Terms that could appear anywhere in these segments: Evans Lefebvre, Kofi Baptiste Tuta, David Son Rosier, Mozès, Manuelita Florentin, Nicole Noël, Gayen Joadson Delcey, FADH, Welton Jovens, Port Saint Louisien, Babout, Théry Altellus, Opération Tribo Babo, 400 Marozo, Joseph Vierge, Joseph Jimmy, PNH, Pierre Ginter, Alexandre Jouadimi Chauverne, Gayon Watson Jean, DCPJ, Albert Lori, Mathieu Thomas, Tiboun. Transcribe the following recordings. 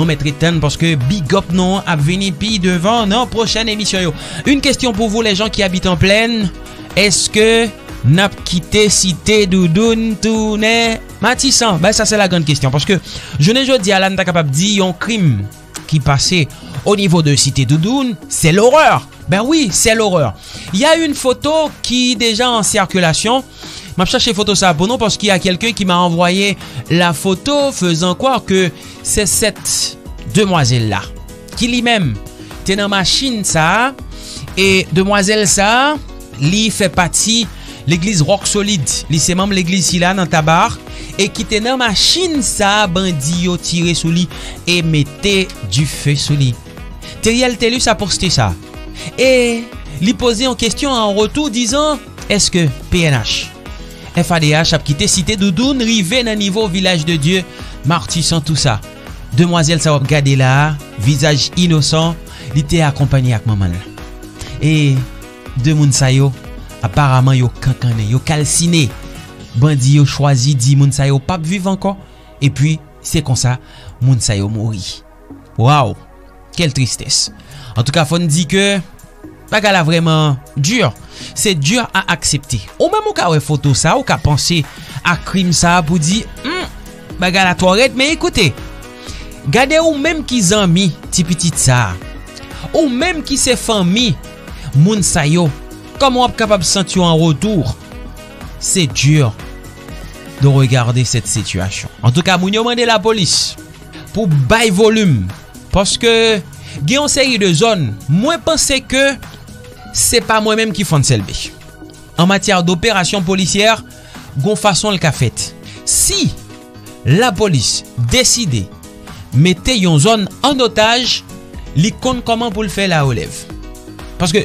nous mettrons ten parce que big up non à venir puis devant nos prochaine émission. Une question pour vous les gens qui habitent en plaine. Est-ce que n'a quitté cité doudoune tourné Matissan? Ben ça c'est la grande question parce que je ne jodi Alan t'a capable dire un crime qui passait au niveau de cité doudoune, c'est l'horreur. Ben oui, c'est l'horreur. Il y a une photo qui est déjà en circulation. M'a cherché photo ça pour nous parce qu'il y a quelqu'un qui m'a envoyé la photo faisant croire que c'est cette demoiselle là qui lui-même était dans machine ça et demoiselle ça lui fait partie l'église Rock Solid, lycée membre l'église là dans Tabar et qui était dans machine ça bandit yo tiré sur lui et mettait du feu sur lui. Théry Altellus a posté ça et lui posait en question en retour disant est-ce que PNH FADH a quitté cité doudoune rivé dans niveau village de Dieu martissant tout ça. Demoiselle ça regardé là, visage innocent, il était accompagné avec maman. Et deux moun sa yo apparemment yo cancané, yo calciné. Bandi yo choisi dit moun sa yo pas vivre encore et puis c'est comme ça moun sa yo mouri. Waouh, quelle tristesse. En tout cas, faut dit que bagala vraiment dur. C'est dur à accepter. Au même au cas où photo ça, ou qu'à penser à crime ça pour dire bagala toilette, mais écoutez, gardez ou même qui zami ti petit ça. Ou même qui se famille moun sa yo, comment on est capable de sentir en retour? C'est dur de regarder cette situation. En tout cas, moun yo mande la police pour bail volume parce que il y a une série de zones, moi penser que c'est pas moi-même qui font celle-là. En matière d'opération policière, gon façon le qu'a fait. Si la police décide mettez une zone en otage, li compte comment pour le faire la relève. Parce que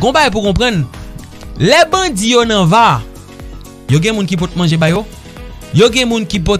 gon bail pour comprendre, les bandits yo nan va. Yo gen moun qui peut manger bayo, yo gen moun qui peut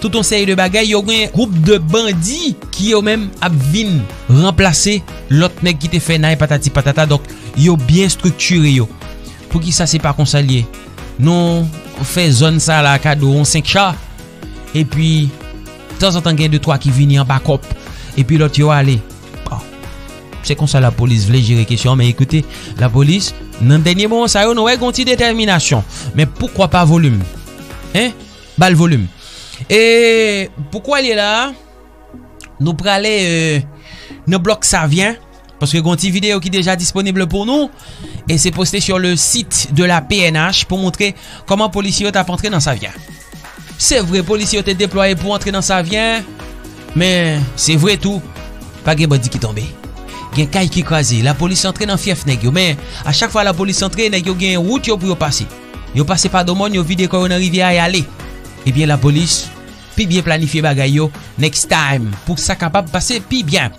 tout un série de bagages, y a un groupe de bandits qui eux-mêmes viennent remplacer l'autre nèg qui te fait naï patati patata. Donc yo bien structuré yo. Pour qui ça c'est pas concilié. Non, on fait zone ça là cadeau, on 5 chats et puis de temps en temps gain 2-3 qui viennent en backup et puis l'autre yo aller. Bon. C'est comme ça la police veut gérer question, mais écoutez, la police dans dernier moment ça yo non ouais gonti détermination. Mais pourquoi pas volume? Hein? Bal volume. Et pourquoi il est là? Nous prenons nos blocs, ça vient. Parce que y a une petite vidéo qui est déjà disponible pour nous. Et c'est posté sur le site de la PNH pour montrer comment les policiers ont entré dans ça vient. C'est vrai, les policiers ont été déployés pour entrer dans ça vient. Mais c'est vrai tout. Pas de bandi qui tombe. Il y a un caille qui est crasé. La police est entrée dans le fief. Mais à chaque fois la police est entrée, il y a une route pour passer. Ils passent par le monde, ils vident quand on arrive à y aller. Eh bien la police, puis bien planifier bagay yo next time pour ça capable passer puis bien.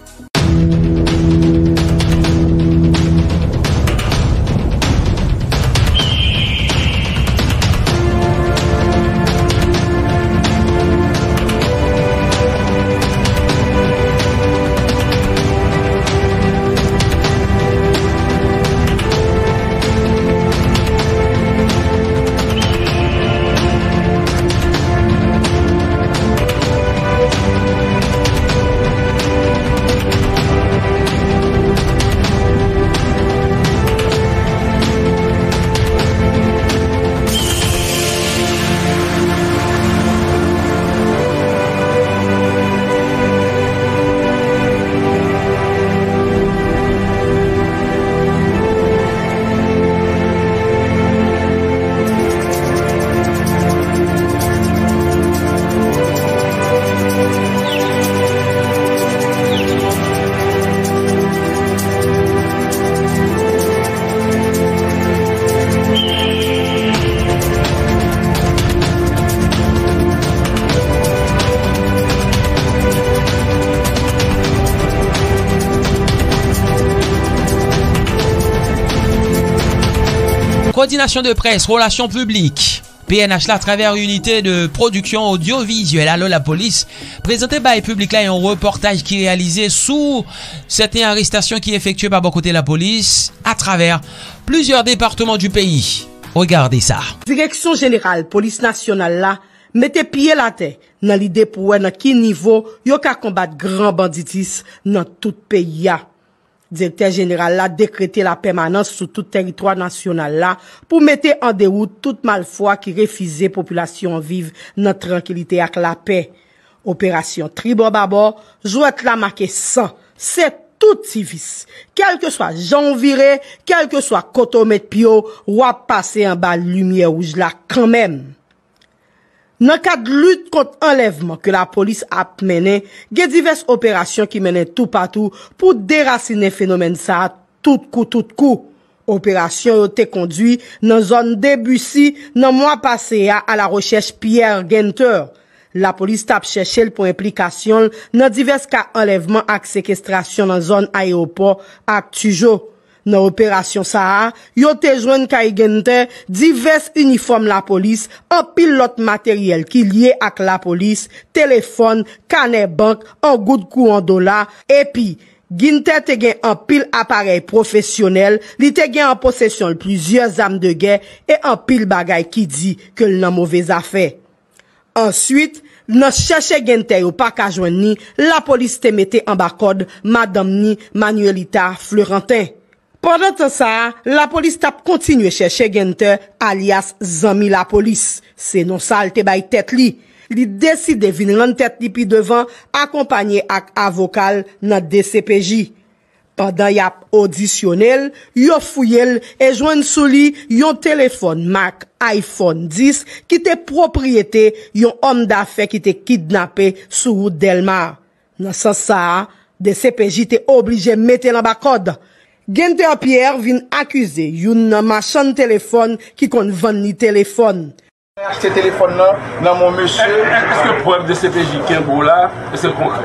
Coordination de presse, relations publiques, PNH là, à travers unité de production audiovisuelle. Alors la police présentée par le public là, un reportage qui est réalisé sous cette arrestation qui est effectuée par bon côté de la police à travers plusieurs départements du pays. Regardez ça. Direction générale police nationale là, mettez pied la terre dans l'idée pour dans quel niveau yo ka combattre grand banditis dans tout pays là. Directeur général a décrété la permanence sur tout territoire national là pour mettre en déroute toute malfoi qui refusait population vive dans tranquillité avec la paix. Opération Tribo Babo jouette la marqué 100. C'est tout civis, quel que soit Jean viré, quel que soit Kotomet Pio, ou a passé en bas lumière rouge là quand même. Dans le cadre de lutte contre enlèvement que la police a mené, il y a diverses opérations qui mènent tout partout pour déraciner phénomène ça tout coup. Opération a été conduite dans zone Debussy dans le mois passé à la recherche Pierre Ginter. La police tape chercher pour implication dans divers cas enlèvement et séquestration dans zone aéroport à Tujo. Dans l'opération Sahara, ils ont joint divers uniformes la police, un pilote matériel qui lié avec la police, téléphone, canet banque, un goutte courant dollar, et puis, Ginter te gen un pile appareil professionnel, li te gen en possession plusieurs armes de guerre et un pile bagay qui dit que l'on a mauvaise affaire. Ensuite, nous cherchons Ginter ou pas qu'à joindre ni, la police te mette en bas code, madame ni, Manuelita Florentin. Pendant ça, la police tape continue chercher Ginter alias Zami la police. C'est non ça, elle te baille tête li. Li décide de venir en tête li pi devant, accompagné ak avocal nan DCPJ. Pendant y'a auditionnel, yo fouillel et joigne sous li yon téléphone marque iPhone 10 qui te propriété yon homme d'affaires qui te kidnappé sous route Delmar. Dans ce sens, DCPJ te obligé mettre l'en bas code. Ginter Pierre vient accuser yon machin de téléphone qui compte vendre ni téléphone. Acheter téléphone là, dans mon monsieur. Est-ce que le problème de CPJ qui est beau là, c'est concret?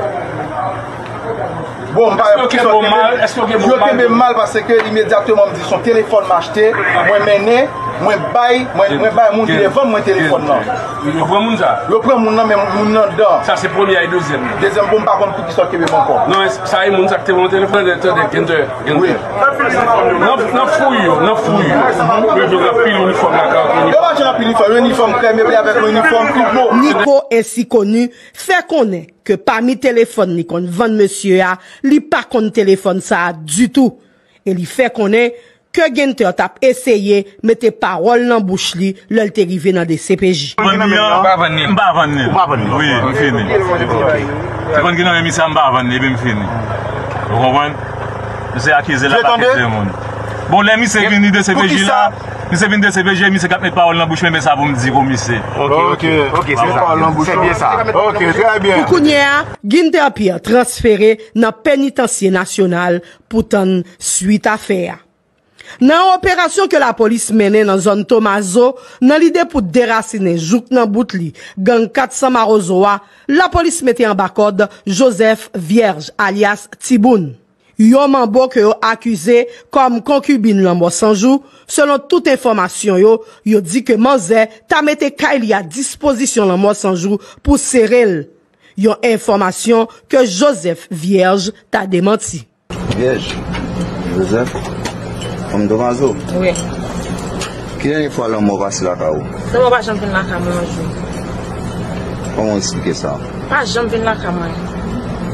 Bon, est-ce que je mal parce que immédiatement me dit son téléphone m'a acheté, moi mené, moi bail mon téléphone, mon téléphone là. Je prends mon ça. Je prends mon nom mais mon nom dedans. Ça c'est premier et deuxième. Deuxième bon par contre qui sort que bon encore. Non, ça est mon ça que mon téléphone de Ginter. Oui. Non fouille. Je rappelle l'uniforme la carte. Je rappelle l'uniforme crème avec l'uniforme Nico. Nico est si connu, fait connaître que parmi téléphone ni qu'on vend monsieur a, li pas qu'on téléphone ça du tout. Et li fait connaître que Ginter t'a essayé mettre parole dans bouche li, l'el t'est arrivé dans des CPJ. M'ba vanné. Oui, m'fini. C'est quand Ginter mis ça m'ba vanné, ben m'fini. Vous comprenez? C'est accusé là par tout le monde. Bon, les mis c'est venu de CPJ là. Monsieur vient de CPJ, monsieur cap mes paroles dans bouche mais ça vous me dit commissaire. OK, c'est ça. C'est bien ça. OK, très bien. Koukounia, Ginter Pierre transféré dans pénitencier national pour tant suite à faire. Dans opération que la police menait dans zone Tomazo, dans l'idée pour déraciner Jouk dans Boutli, gang 400 Marozo, la police mettait en bas code Joseph Vierge alias Tiboun. Yon mambo que yo accusé comme concubine l'ambo sans jour, selon toute information yo dit que Mozès t'a mette Kaili à disposition l'ambo sans jour pour serrer. Yon information que Joseph Vierge t'a démenti. Vierge, Joseph, comme Domazo. Oui. Qui est fois l'ambo passe la kao? C'est moi pas jamais la camo un jour. Comment expliquer ça? Pas jamais la camo.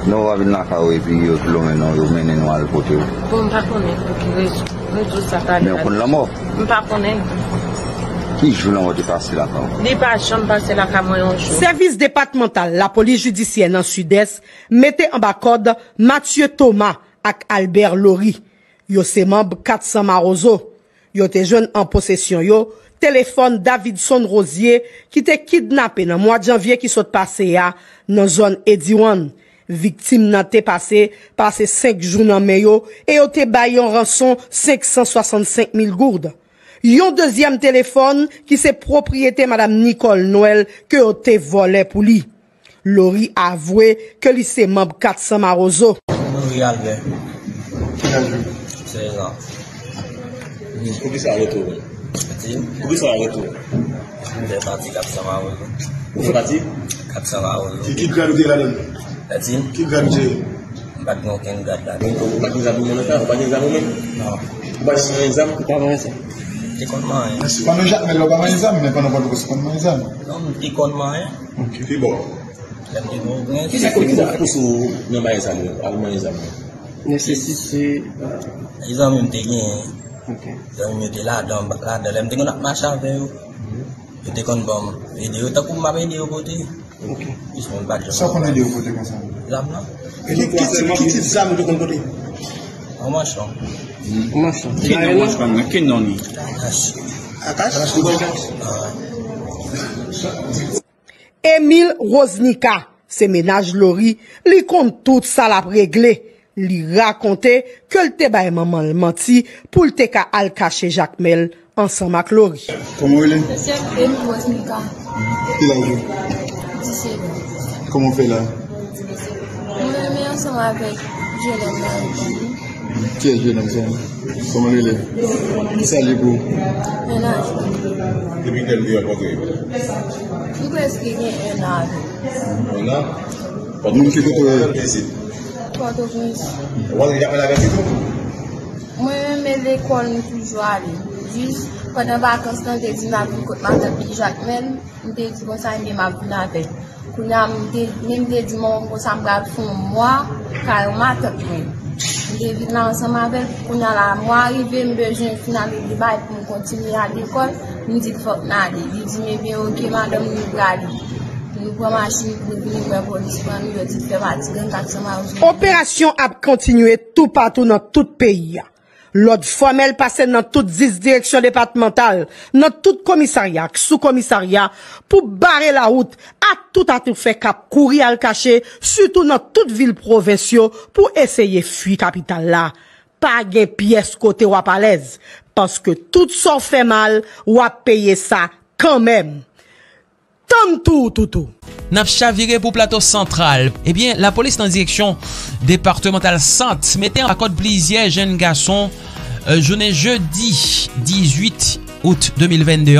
Non, on va venir là et puis on va le côté. Bon, on va connaître. Mais on connaît la mort. On va connaître. Qui joue la mort de passer la caméra? Ni pas jamais passer la caméra. Service départemental, la police judiciaire dans le sud-est, mettait en bas code Mathieu Thomas avec Albert Lori. Yo se membre 400 Marozo. Yo te jeune en possession yo. Téléphone David Son Rosier qui te kidnappé dans le mois de janvier qui s'est passé à dans zone Ediwan. Victime n'a été passé 5 jours dans Mayo et ont été baillé en rançon 565 000 gourdes. Yon deuxième téléphone qui c'est propriété madame Nicole Noël que ont été volé pour lui. Lori a avoué que lui c'est membre 400 Marozo. Lori Albert. C'est ça. Où ça retour? Où ça retour? C'est parti 400 Marozo. Où c'est parti? 400 Marozo. Qui garde la ligne? Qui garde petit connement. C'est pas le Jacques, mais le pas examen, mais pas le examen. Non, petit connement. Ok, c'est bon. Qu'est-ce que vous avez pour le examen? Nécessité. Examen, vous avez là, là, là, marché avec vous. Vous avez bon vidéo, vous avez vidéo côté. Ok. Ça, qu'on a dit au côté comme ça. Examen. Et les petits examens de ton côté? On mange. On mange. Qui ne mange pas? Qui n'en mange pas? Emile Rosnica, c'est ménage Lori, lui compte tout ça la réglé. Lui racontait que le débat maman le menti pour le déca al cacher Jacques Mel ensemble avec Lori. Comment il est? C'est Emile Rosnica. Il a joué. Comment on fait là? On est ensemble avec Jérémy. Qui est jeune homme? Comment il est? Qui s'allie pour? Ménage. Depuis quel lieu elle va créer? Pourquoi est-ce qu'il y a un âge? Un âge? Pas de monde qui veut te visiter. Pas de visite. Pourquoi il y a pas la visite? Moi, mais l'école n'est toujours allée. Juste pendant les vacances, j'ai dit ma vie contre ma tapis Jacques même. J'ai dit que ça m'a mis ma vie avec. J'ai dit que ça m'a fait un mois, car on m'a tapis. David là ensemble avec on a la moi arrivé me besoin final du débat pour continuer à l'école nous dit faut aller il dit mais bien OK madame nous aller nous prend machine pour venir police nous dit faire fatiguant 400 Marozo opération a continué tout partout dans tout pays l'autre formel passait dans toutes 10 directions départementales dans tout commissariat sous-commissariat pour barrer la route à tout fait cap courir à cacher surtout dans toute ville provinciale pour essayer fuir capitale là pas gain pièce côté ou à l'aise parce que tout ça fait mal ou à payer ça quand même. Tant tout. N'a chaviré pour plateau central. Eh bien, la police en direction départementale centre mettait en code plusieurs jeunes garçons journée jeudi 18 août 2022.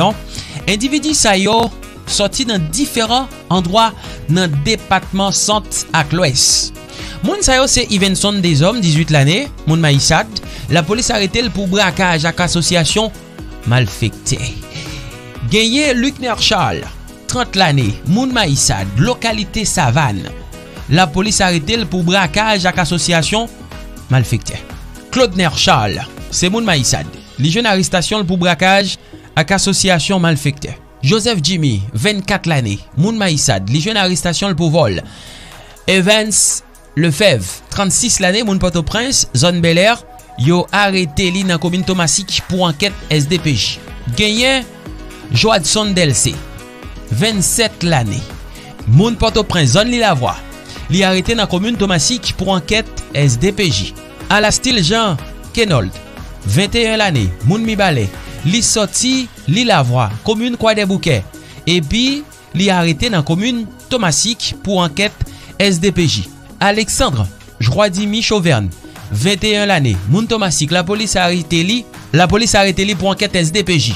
Individu sa yo sorti dans différents endroits dans département centre à l'ouest. Moun sa yo c'est Evenson des hommes 18 l'année, moun Maïsad. La police arrêté le pour braquage à association malfectée. Gagné Luc Nerchal 30 l'année, Moun Maïsad, localité Savane. La police arrêté pour braquage à association malfectée. Claude Nerchal, c'est Moun Maïsad. Les jeunes arrestations pour braquage à association malfectée. Joseph Jimmy, 24 l'année, Moun Maïsad, les jeunes arrestations pour vol. Evans Lefebvre, 36 l'année, Moun Port-au-Prince, zone Bel Air, yo arrêté li dans commune Thomasik pour enquête SDPJ. Gayen Joadson Delcey, 27 l'année. Moun Port-au-Prince, zone Lilavoie. Li arrêté dans commune Thomasik pour enquête SDPJ. Alastil Jean Kenold, 21 l'année. Moun Mibale. Li sorti Lilavoie, commune Croix-des-Bouquets. Et puis, li arrêté dans commune Thomasik pour enquête SDPJ. Alexandre Jouadimi Chauverne, 21 l'année. Moun Thomasik, la police arrêté li. La police arrêté li pour enquête SDPJ.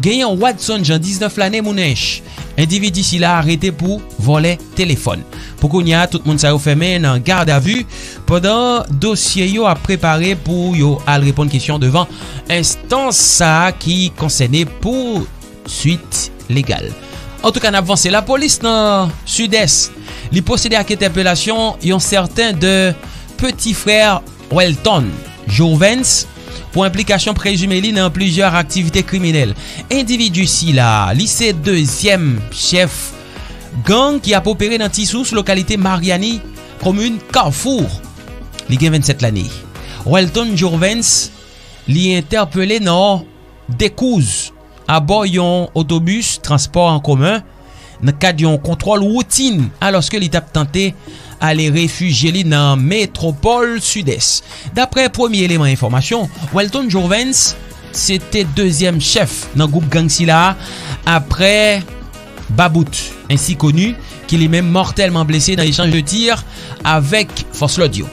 Gayon Watson Jean, 19 l'année, Mounench. Individu s'il a arrêté pour voler téléphone. Pour qu'on y a tout le monde s'est fermé en garde à vue pendant dossier yo a préparé pour yo al répondre question devant instance ça qui concernait pour suite légale. En tout cas, en avance, la police dans sud-est, li possédé à interpellation yon certain de petit frère Welton Jovens pour implication présumée dans plusieurs activités criminelles. Individu si là, lycée deuxième chef gang qui a opéré dans Tissous, localité Mariani, commune Carrefour. Ligue 27 l'année. Welton Jovens l'y interpellé dans Découz à bord yon autobus transport en commun dans cadre yon contrôle routine alors que l'étape tenté à les réfugier dans métropole sud-est. D'après premier élément d'information, Welton Jovens c'était deuxième chef dans groupe gang Silla après Babout, ainsi connu, qu'il est même mortellement blessé dans l'échange de tir avec Force L'Audio.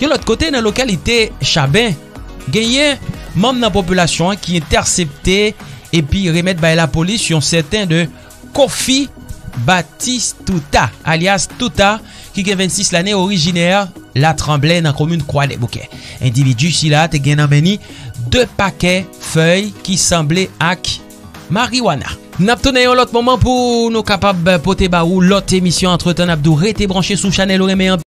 De l'autre côté, dans la localité Chabin, gagné membre de la population qui interceptait et puis remettre à la police sur certains de Kofi Baptiste Tuta, alias Tuta, qui est 26 l'année originaire, la tremblait dans la commune Croix-des-Bouquets. Individu, si là, te gagne en deux paquets feuille qui semblait ak marijuana. Nous avons un autre moment pour nous capables de poter l'autre émission. Entre-temps, nous avons été branché sous Chanel.